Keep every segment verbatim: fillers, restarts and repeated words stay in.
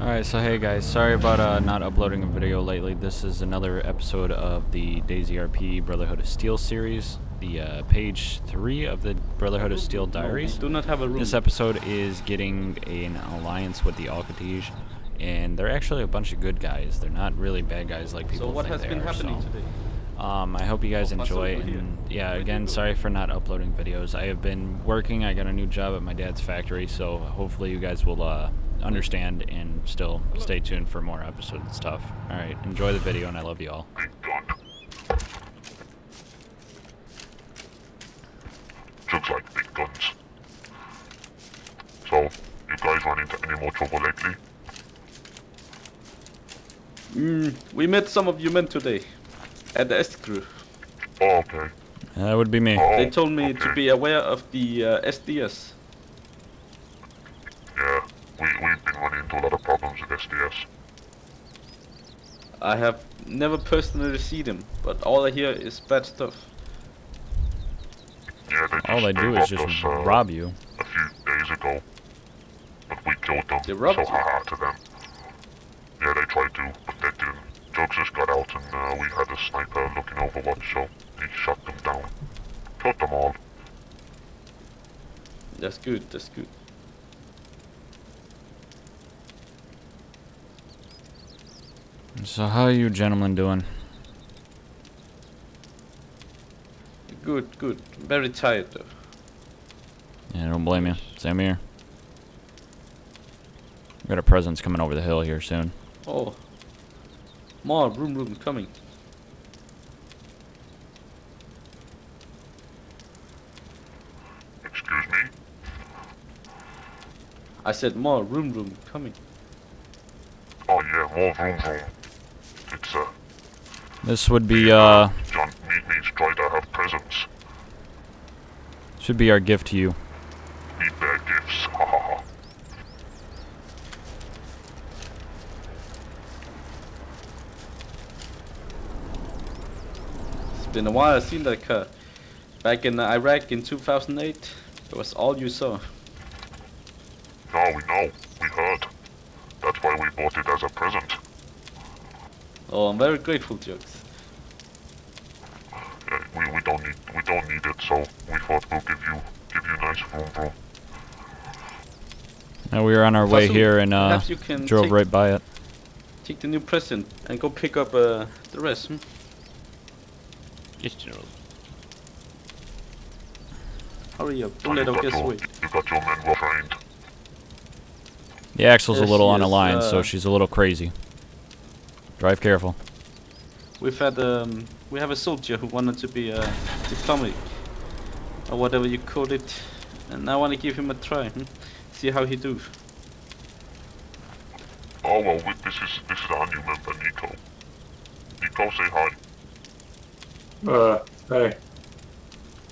Alright, so hey guys, sorry about uh, not uploading a video lately. This is another episode of the DayZRP Brotherhood of Steel series, the uh, page three of the Brotherhood of Steel diaries. No, do not have a room. This episode is getting an alliance with the Al-Takizh, and they're actually a bunch of good guys. They're not really bad guys like people think. So what has been happening today? Um, I hope you guys enjoy, and yeah, again, sorry for not uploading videos. I have been working. I got a new job at my dad's factory, so hopefully you guys will uh, understand and still stay tuned for more episodes and stuff. Alright, enjoy the video, and I love you all. Looks like big guns. So, you guys run into any more trouble lately? Mm, we met some of you men today. At the S crew. Oh, okay. That would be me. Oh, they told me okay. to be aware of the uh, S D S. Yeah, we, we've been running into a lot of problems with S D S. I have never personally seen them, but all I hear is bad stuff. Yeah, they just, all they, they do is just us, uh, rob you. A few days ago, but we killed them. They robbed so haha to them. Yeah, they tried to, but they didn't. Jugs just got out, and uh, we had a sniper looking over what, so he shot them down. Shot them all. That's good, that's good. So how are you gentlemen doing? Good, good. Very tired though. Yeah, don't blame you. Same here. We got a presence coming over the hill here soon. Oh. More room, room coming. Excuse me? I said more room, room coming. Oh yeah, more room, room. It's uh. This would be uh. John means try to have presents. Should be our gift to you. Need their gifts. Ha ha ha. Been a while. I seen that car back in Iraq in two thousand eight. It was all you saw. No, we know. We heard. That's why we bought it as a present. Oh, I'm very grateful, Jokes. Yeah, we we don't need we don't need it, so we thought we'll give you give you nice vroom vroom. Now we were on our way so here and uh you can drove take, right by it. Take the new present and go pick up uh, the rest. Hmm? Yes, General. Hurry up, don't let him get away. You got your men well trained. The Axel's yes, a little on a line, uh, so she's a little crazy. Drive careful. We've had um, we have a soldier who wanted to be a uh, diplomatic, or whatever you call it, and I want to give him a try. Hmm? See how he do. Oh well, we, this is this is our new member, Nico. Nico, say hi. Uh, hey.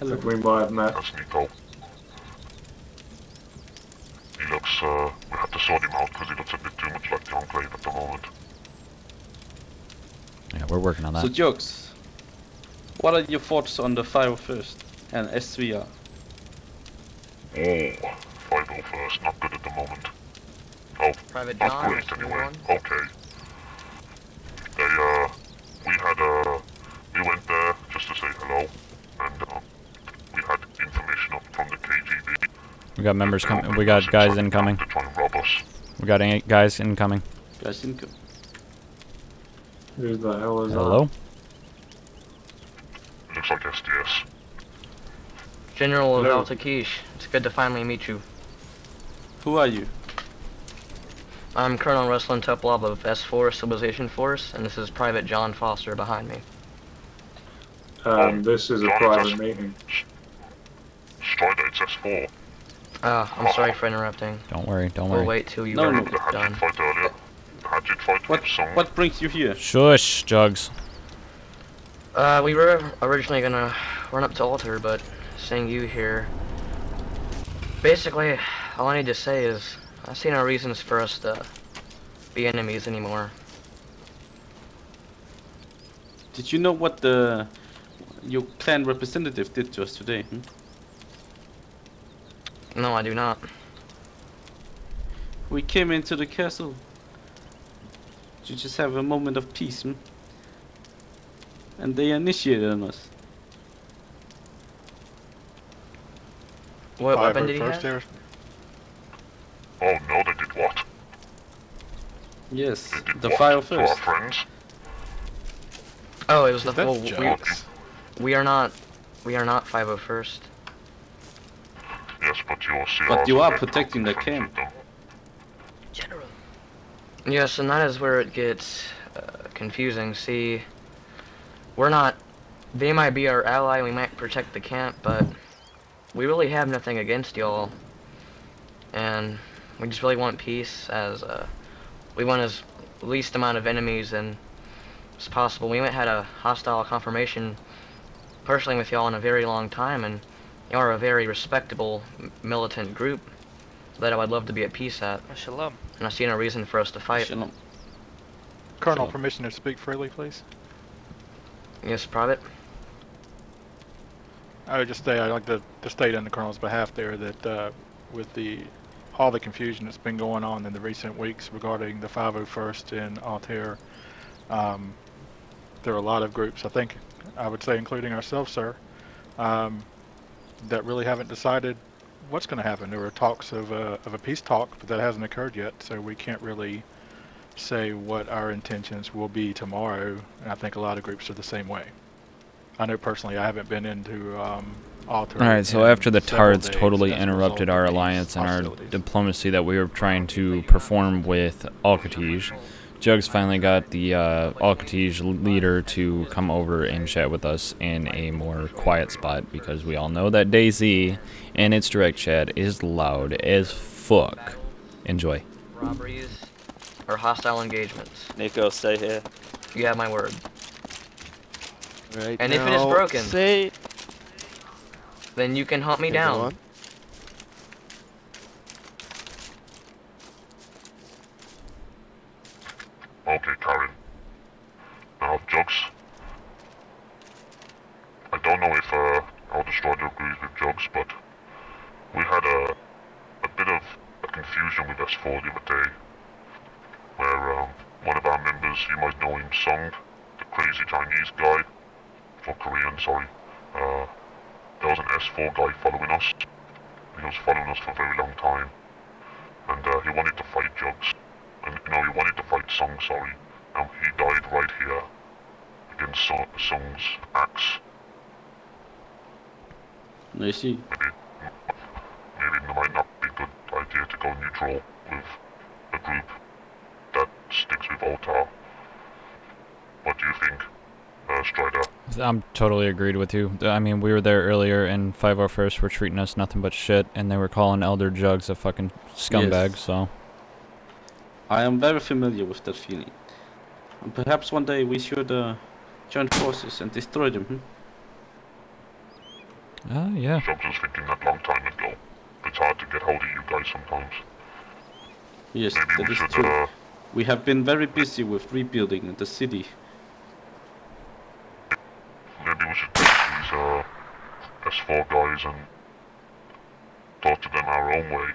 Hello. We might have met. That's Nico. He looks, uh, we have to sort him out because he looks a bit too much like the Enclave at the moment. Yeah, we're working on that. So, Jokes, what are your thoughts on the five oh first and S V R? Oh, five oh first, not good at the moment. Oh, Private not John, great anyway. Okay. They, uh, we had a... Uh, We went there just to say hello, and uh, we had information up from the K G B. We got members coming. We got guys incoming. To try and rob us. We got eight guys incoming. Guys incoming. Who the hell is that? Hello? Looks like S D S. General of Al-Takizh, it's good to finally meet you. Who are you? I'm Colonel Ruslan Toplob of S four Civilization Force, and this is Private John Foster behind me. Um, this is a private meeting. Strider, it's S four. Ah, I'm sorry for interrupting. Don't worry, don't worry. We'll wait till you no, no. The done. Fight earlier. Fight what, what brings you here? Shush, Jugs. Uh, we were originally gonna run up to Alter, but seeing you here... Basically, all I need to say is, I see no reasons for us to be enemies anymore. Did you know what the... your clan representative did to us today? Hmm? No, I do not. We came into the castle to just have a moment of peace, hmm? And they initiated on us. What Five weapon did he have? There. Oh no, they did what? Yes, did the what? file first. To our friends? Oh, it was the whole. We, we are not. We are not five oh first. Yes, but you see. But you are protecting the camp. General. Yes, and that is where it gets uh, confusing. See, we're not. They might be our ally. We might protect the camp, but we really have nothing against y'all, and we just really want peace. As uh, we want as least amount of enemies and as possible. We haven't had a hostile confirmation personally with y'all in a very long time, and y'all are a very respectable militant group that I would love to be at peace at. Shalom. And I see no reason for us to fight. Shalom. Colonel, Shalom. Permission to speak freely, please. Yes, Private. I would just say I'd like to, to state on the Colonel's behalf there that uh, with the all the confusion that's been going on in the recent weeks regarding the five oh first and Altair, um, there are a lot of groups, I think, I would say including ourselves, sir, um, that really haven't decided what's going to happen. There were talks of a, of a peace talk, but that hasn't occurred yet, so we can't really say what our intentions will be tomorrow, and I think a lot of groups are the same way. I know personally I haven't been into um, Alter. Alright, so after the Tards totally interrupted our alliance and our diplomacy that we were trying to perform with Al-Takizh, Jugs finally got the uh, Al-Takizh leader to come over and chat with us in a more quiet spot, because we all know that DayZ and its direct chat is loud as fuck. Enjoy. Robberies or hostile engagements. Nico, stay here. You have my word. Right and now, if it is broken, say, then you can hunt me down. Okay, Karen. Now, Jugs. I don't know if uh, I'll destroy your agrees with Jugs, but we had a a bit of a confusion with S four the other day, where um, one of our members, you might know him, Sung, the crazy Chinese guy. Korean, sorry. Uh, there was an S four guy following us. He was following us for a very long time. And uh, he wanted to fight Jugs. And, no, he wanted to fight Sung, sorry. And he died right here. Against Sung, Sung's axe. I see. Maybe, maybe it might not be a good idea to go neutral with a group that sticks with Altar. What do you think? Uh, I'm totally agreed with you. I mean, we were there earlier, and five oh first were treating us nothing but shit, and they were calling Elder Jugs a fucking scumbag, yes. So... I am very familiar with that feeling. And perhaps one day we should uh, join forces and destroy them, hmm? Uh, yeah. Jugs was thinking that long time ago. It's hard to get hold of you guys sometimes. Yes, Maybe that we is should, true. Uh, we have been very busy with rebuilding the city. Maybe we should take these uh, S four guys and talk to them our own way.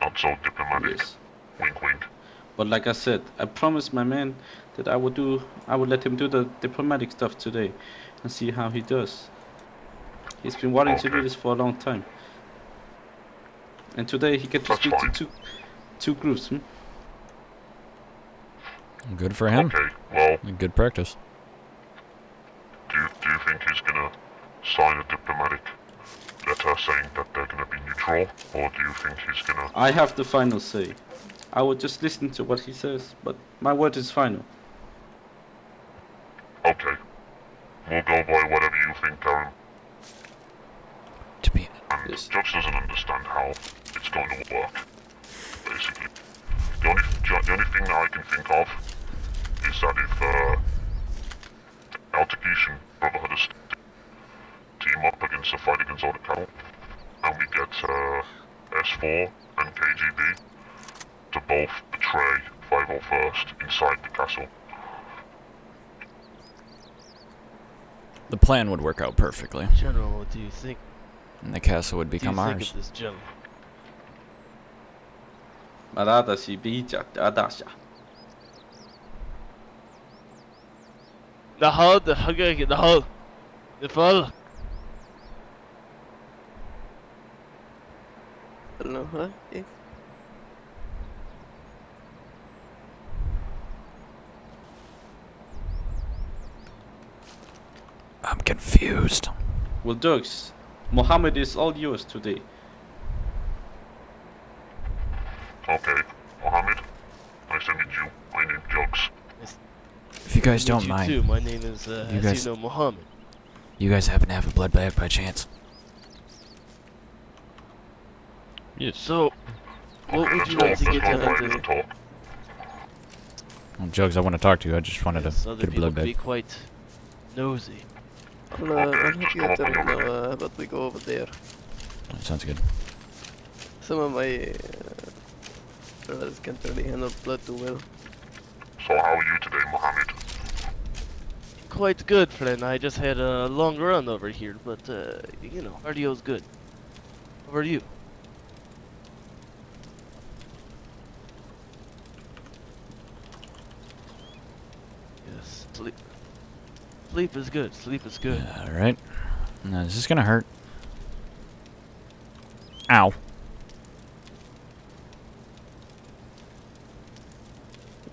Not so diplomatic. Yes. Wink, wink. But like I said, I promised my man that I would do. I would let him do the diplomatic stuff today, and see how he does. He's been wanting okay. to do this for a long time, and today he gets to That's speak fine. to two, two groups. Hmm? Good for him. Okay. Well. Good practice. Do you, do you think he's gonna sign a diplomatic letter saying that they're gonna be neutral, or do you think he's gonna... I have the final say. I would just listen to what he says, but my word is final. Okay. We'll go by whatever you think, Karen. To be... And yes. Jux doesn't understand how it's going to work, basically. The only, the only thing that I can think of is that if, uh... Al-Takizh and Brotherhood of Steel team up against the fight against Alter Castle, and we get uh, S four and K G B to both betray five oh first inside the castle. The plan would work out perfectly. General, what do you think? And the castle would become what do you ours. Think of this general? The hole, the hugger, the hole, the fall. I don't know, huh? Yeah. I'm confused. Well, Dirks, Mohammed is all yours today. Okay, Mohammed, nice to meet you. My name is Dirks. If you guys don't you mind, too. My name is uh, you guys, you know, Mohammed. You guys happen to have a bloodbath by chance? Yes. So, what okay, would you like to get to talk? Well, Jugs, I want to talk to you. I just wanted yes, to get a bloodbath. Be quite nosy. Well, uh, okay, I'm happy I didn't know, uh, but we go over there. That sounds good. Some of my uh, brothers can't really handle blood too well. So how are you today, Mohammed? Quite good, friend. I just had a long run over here, but uh, you know, cardio's good. How are you? Yes, sleep. Sleep is good. Sleep is good. All right. Now, is this gonna hurt? Ow.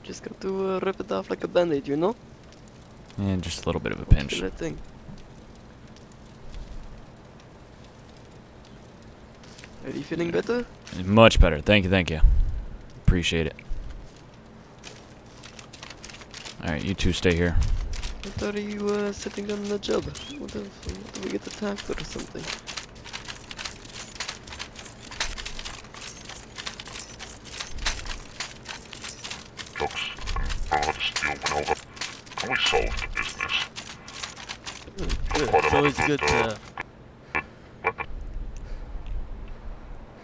Just got to uh, rip it off like a bandage, you know? And yeah, just a little bit of a pinch. That thing. Are you feeling better? Much better. Thank you, thank you. Appreciate it. Alright, you two stay here. I thought you were uh, sitting down on the job. What if, what if we get attacked or something? We solved the business. Good, good. It's always good, good uh, to...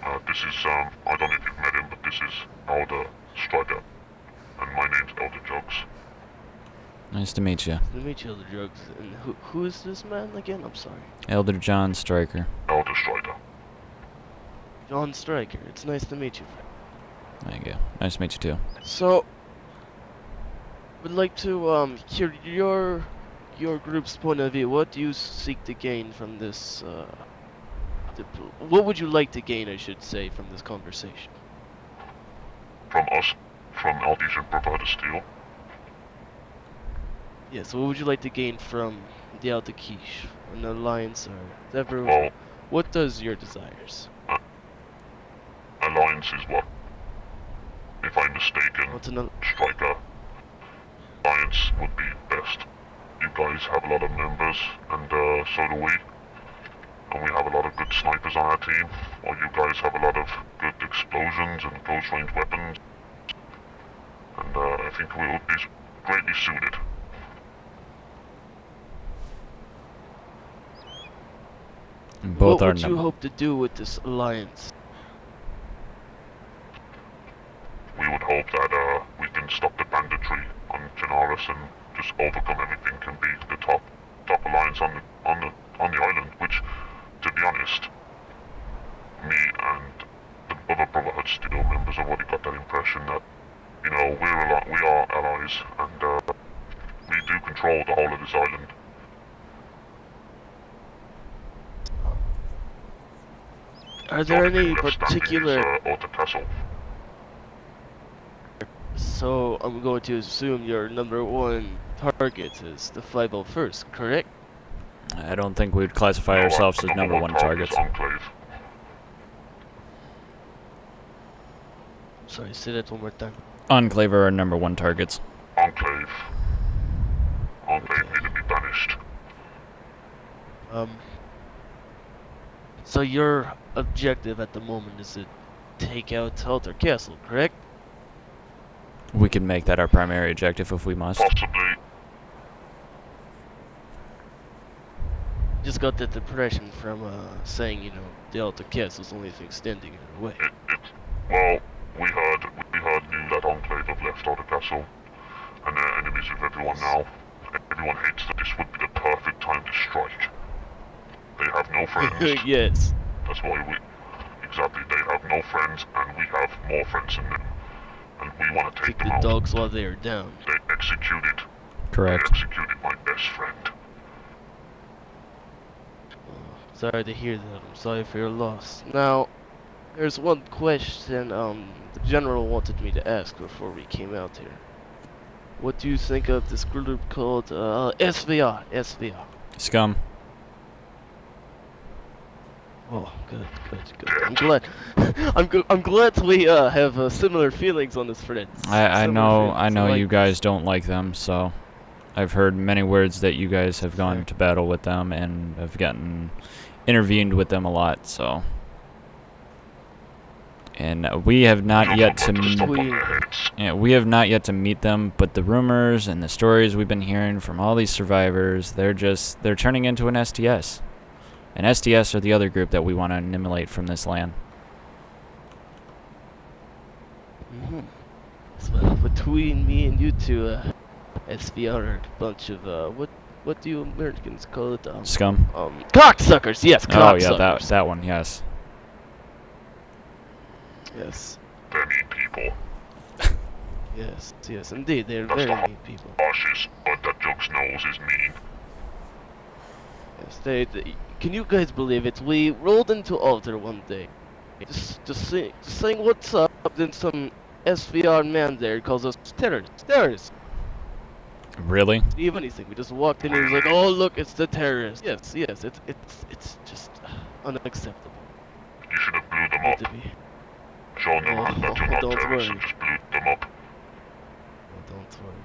Uh, this is, um, I don't know if you've met him, but this is Elder Strider. And my name's Elder Jugs. Nice to meet you. Nice to meet you, Elder Jugs. And who, who is this man again? I'm sorry. Elder John Striker. Elder Strider. John Striker. It's nice to meet you, friend. There you go. Nice to meet you, too. So... would like to um, hear your your group's point of view. What do you seek to gain from this? Uh, what would you like to gain, I should say, from this conversation? From us, from Al-Takizh Brotherhood of Steel. Yes. Yeah, so what would you like to gain from the Al-Takizh, an alliance, or whatever? Well, what does your desires? Uh, alliance is what, if I'm mistaken, what's an Striker. Alliance would be best. You guys have a lot of members, and uh, so do we. And we have a lot of good snipers on our team, while you guys have a lot of good explosions and close-range weapons. And uh, I think we will be greatly suited. Both what would you hope to do with this alliance? We would hope that uh, we can stop the banditry on Chenar and just overcome everything and be the top top alliance on the on the on the island, which, to be honest, me and the other Brotherhood Steel members have already got that impression that, you know, we're alli we are allies and uh, we do control the whole of this island. Are there so any particular is, uh, Alter Castle? So, I'm going to assume your number one target is the five oh first, correct? I don't think we'd classify no, ourselves as number, number one, one targets. Enclave. Sorry, say that one more time. Enclave are our number one targets. Enclave. Enclave need to be banished. Um. So your objective at the moment is to take out Alter Castle, correct? We can make that our primary objective if we must. Possibly. Just got that depression from uh, saying, you know, the Alter Castle was the only thing standing in our way. It, it, well, we heard, we heard new that Enclave have left Alter Castle, and they're enemies with everyone now. Everyone hates that this would be the perfect time to strike. They have no friends. Yes. That's why we, exactly, they have no friends, and we have more friends than them. And we want to take, take them the out. Dogs while they are down. They executed Correct. They executed my best friend. Sorry to hear that. I'm sorry for your loss. Now, there's one question um, the general wanted me to ask before we came out here. What do you think of this group called uh, S V R? S V R. Scum. Oh, good, good, good. I'm glad. I'm g I'm glad we uh, have uh, similar feelings on this friend. I I know I know you guys don't like them, so I've heard many words that you guys have gone to battle with them and have gotten intervened with them a lot. So. And we have not yet to we, yeah, we have not yet to meet them, but the rumors and the stories we've been hearing from all these survivors, they're just they're turning into an S D S. And S D S are the other group that we want to annihilate from this land. Mm-hmm. So between me and you two, uh, S V R are a bunch of uh, what what do you Americans call it? Um, Scum. Um, cocksuckers. Yes. Cocksuckers. Oh yeah, that that one. Yes. Yes. They're mean people. yes, yes, indeed, they're That's very the mean people. Harshest, but that joke's nose is mean. Yes, they, they. Can you guys believe it? We rolled into Alter one day, just, just, see, just saying what's up. Then some S V R man there calls us terrorists. Terrorists. Really? Even anything. We just walked in and he was like, "Oh look, it's the terrorists." Yes, yes, it's it's it's just unacceptable. You should have blew them up. John, oh, that you're not terrorists and just blew them up. Oh, don't worry.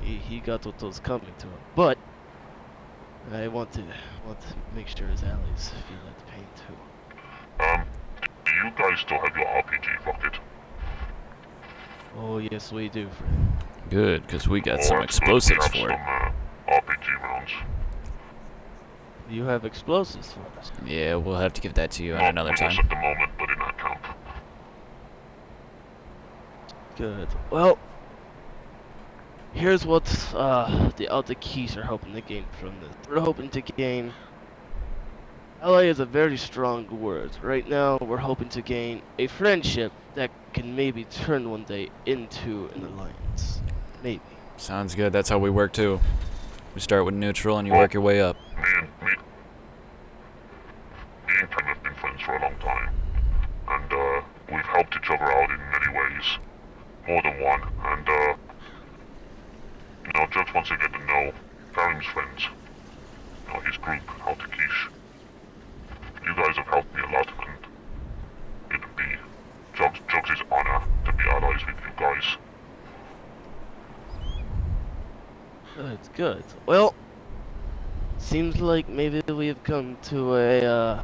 He, he got what was coming to him. But I want to, want to make sure his allies feel that pain too. Um, do you guys still have your R P G rocket? Oh yes, we do, friend. Good, because we got oh, some explosives for it. Some, uh, R P G rounds. You have explosives for us? Yeah, we'll have to give that to you at another time. At the moment, but in our camp. Good. Well, here's what uh, the Al-Takizh are hoping to gain from this. We're hoping to gain... Ally is a very strong word. Right now, we're hoping to gain a friendship that can maybe turn one day into an alliance. Maybe. Sounds good. That's how we work, too. We start with neutral, and you well, work your way up. Me and, me, me and Ken have been friends for a long time. And uh, we've helped each other out in many ways. More than one, and uh, you know, just once you get to know Karim's friends, you know, his group, Al-Takizh, you guys have helped me a lot, and it would be Jugs, Jugs' honor to be allies with you guys. Good, good. Well, seems like maybe we have come to a, uh,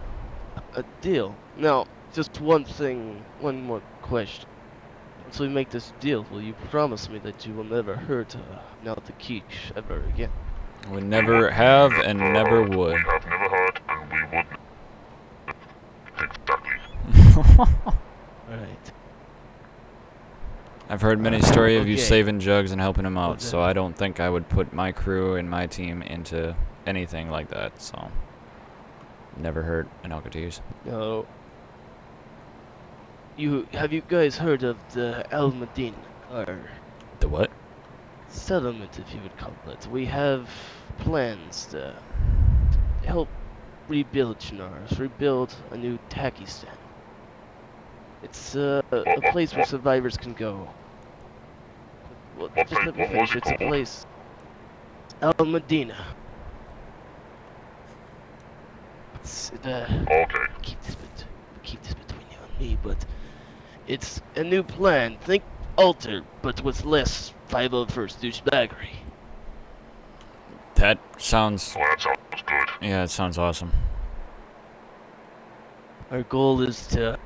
a deal. Now, just one thing, one more question. Once we make this deal, will you promise me that you will never hurt uh, Al-Takizh ever again? We never have and never would. We have never hurt and we wouldn't. Exactly. Alright. I've heard many stories okay. of you saving Jugs and helping him out, okay. so I don't think I would put my crew and my team into anything like that, so. Never hurt an Al-Takizh. No. You, have you guys heard of the Al-Medina, or... The what? Settlement, if you would call it. We have plans to help rebuild Chenar, rebuild a new Takistan. It's uh, a, what, a place what, where survivors can go. Well, just let me finish. It's a place... Al-Medina. It's, uh... Okay. Keep this bit. Keep this bit. But it's a new plan. Think Alter, but with less five oh first douchebaggery. That sounds. Well, that sounds good. Yeah, it sounds awesome. Our goal is to,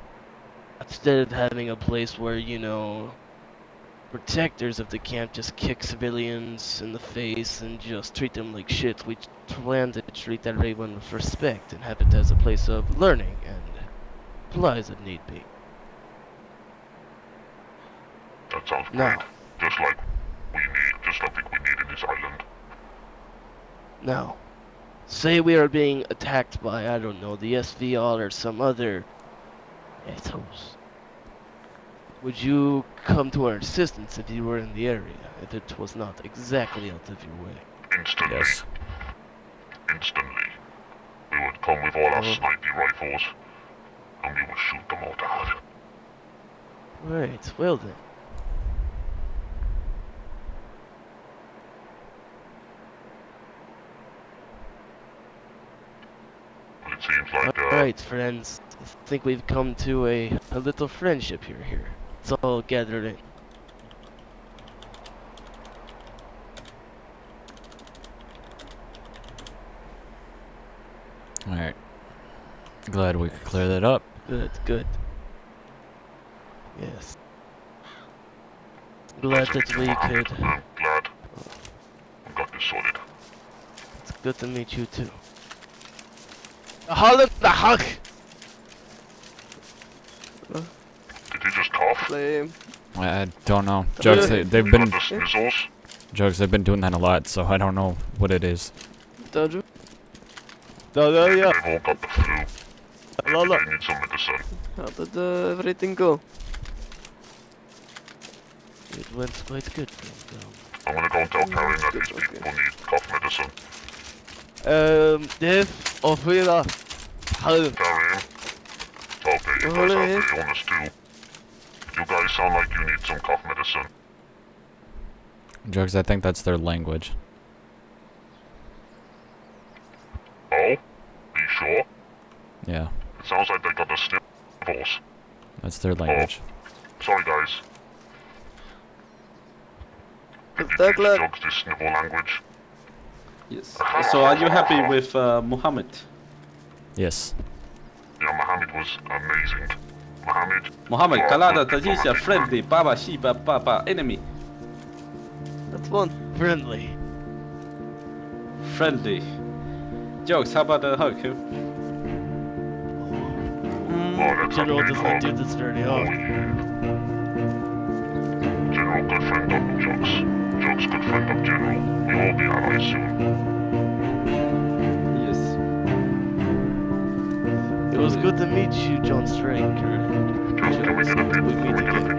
instead of having a place where, you know, protectors of the camp just kick civilians in the face and just treat them like shit, we plan to treat everyone with respect and have it as a place of learning and. Supplies if need be. That sounds great. Now, just like we need, just like we need in this island. Now, say we are being attacked by, I don't know, the S V R or some other ethos. Would you come to our assistance if you were in the area, if it was not exactly out of your way? Instantly. Yes. Instantly. We would come with all our mm. sniper rifles, and we would shoot them all down. Right, well then. It seems like, uh... Alright, friends. I think we've come to a, a little friendship here, here. It's all gathered in. Alright. Glad we could clear that up. Good, good. Yes. Glad that we could. I'm glad. I've got this sorted. It's good to meet you too. The hell is the hug? Did you just cough? I don't know. Jugs, they, they've been. Jugs, they've been doing that a lot, so I don't know what it is. They've all got the flu. Maybe they need some medicine. How did uh, everything go? It went quite good. I'm gonna go and tell Karen that these people need cough medicine. Um, Dev, off with us. Karen, tell Kate you guys have the illness too. You guys sound like you need some cough medicine. Drugs, I think that's their language. Oh? Are you sure? Yeah. It sounds like they got the sniffles. That's their language. Oh. Sorry, guys. Did you teach Drugs this sniffle language? Yes. So are you happy with uh, Muhammad? Yes. Yeah, Muhammad was amazing. Muhammad. Muhammad, Kalada, Tajisha, friendly, Baba, Shiba, Baba, enemy. That's one. Friendly. Friendly. Jokes, how about the hug? Huh? Oh, General does not do this dirty hug. General, good friend of Jokes. Jokes, good friend of General. We will be allies soon. Yes. It was good to meet you, John Stranker. Can we get a pin? Can we get a pin?